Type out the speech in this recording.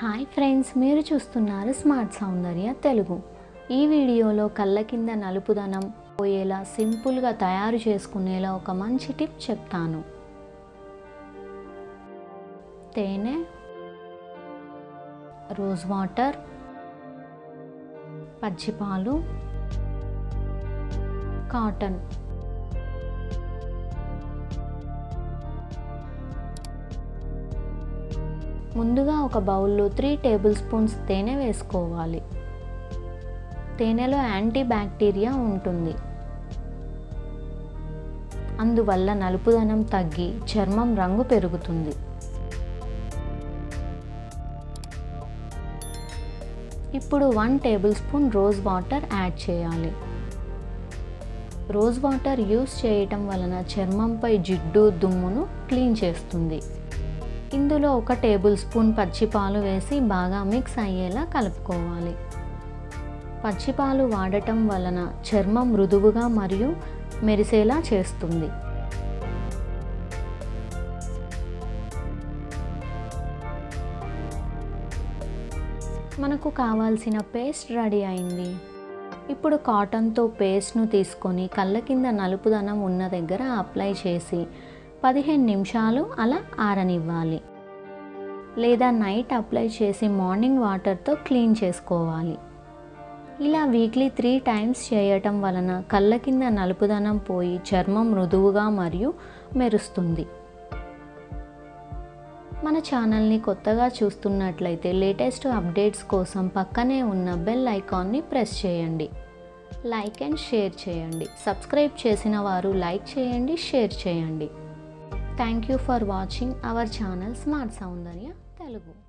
Hi friends, मेरे चूस्तुन्नारु smart सौंदर्य तेलुगु। ई वीडियोलो कल्ल किंद नलुपुदनं पोयेला सिंपुल गा तयार चेसुकुनेला ओक मंची टिप चेप्तानु। तेने, रोज वाटर, पच्चिपालु, काटन। ముందుగా ఒక బౌల్ లో 3 టేబుల్ స్పూన్స్ తేనె వేసుకోవాలి। తేనెలో యాంటీ బ్యాక్టీరియా ఉంటుంది, అందువల్ల నలుపుదనం తగ్గి చర్మం రంగు పెరుగుతుంది। ఇప్పుడు 1 tablespoon rose water add చేయాలి। రోజ్ వాటర్ యూస్ చేయడం వలన చర్మంపై జిడ్డు దుమ్మును క్లీన్ చేస్తుంది। ఇందులో 1 టేబుల్ స్పూన్ పచ్చిపాలు వేసి బాగా మిక్స్ అయ్యేలా కలుపుకోవాలి। పచ్చిపాలు వాడటం వలన చర్మం మృదువుగా మరియు మెరిసేలా చేస్తుంది। మనకు కావాల్సిన పేస్ట్ రెడీ అయింది। ఇప్పుడు కాటన్ తో పేస్ట్ ను తీసుకొని కళ్ళ కింద నలుపుదనం ఉన్న దగ్గర అప్లై చేసి 15 నిమిషాలు అలా ఆరనివ్వాలి, లేదా నైట్ అప్లై చేసి మార్నింగ్ వాటర్తో క్లీన్ చేసుకోవాలి। ఇలా వీక్లీ 3 టైమ్స్ చేయటం వలన కళ్ళ కింద నలుపుదనం పోయి చర్మం మృదువుగా మరియు మెరుస్తుంది। మన ఛానల్ని కొత్తగా చూస్తున్నట్లయితే లేటెస్ట్ అప్డేట్స్ కోసం పక్కనే ఉన్న బెల్ ఐకాన్ని ప్రెస్ చేయండి। లైక్ అండ్ షేర్ చేయండి। సబ్స్క్రైబ్ చేసిన వారు లైక్ చేయండి, షేర్ చేయండి। Thank you for watching our channel Smart Soundarya Telugu।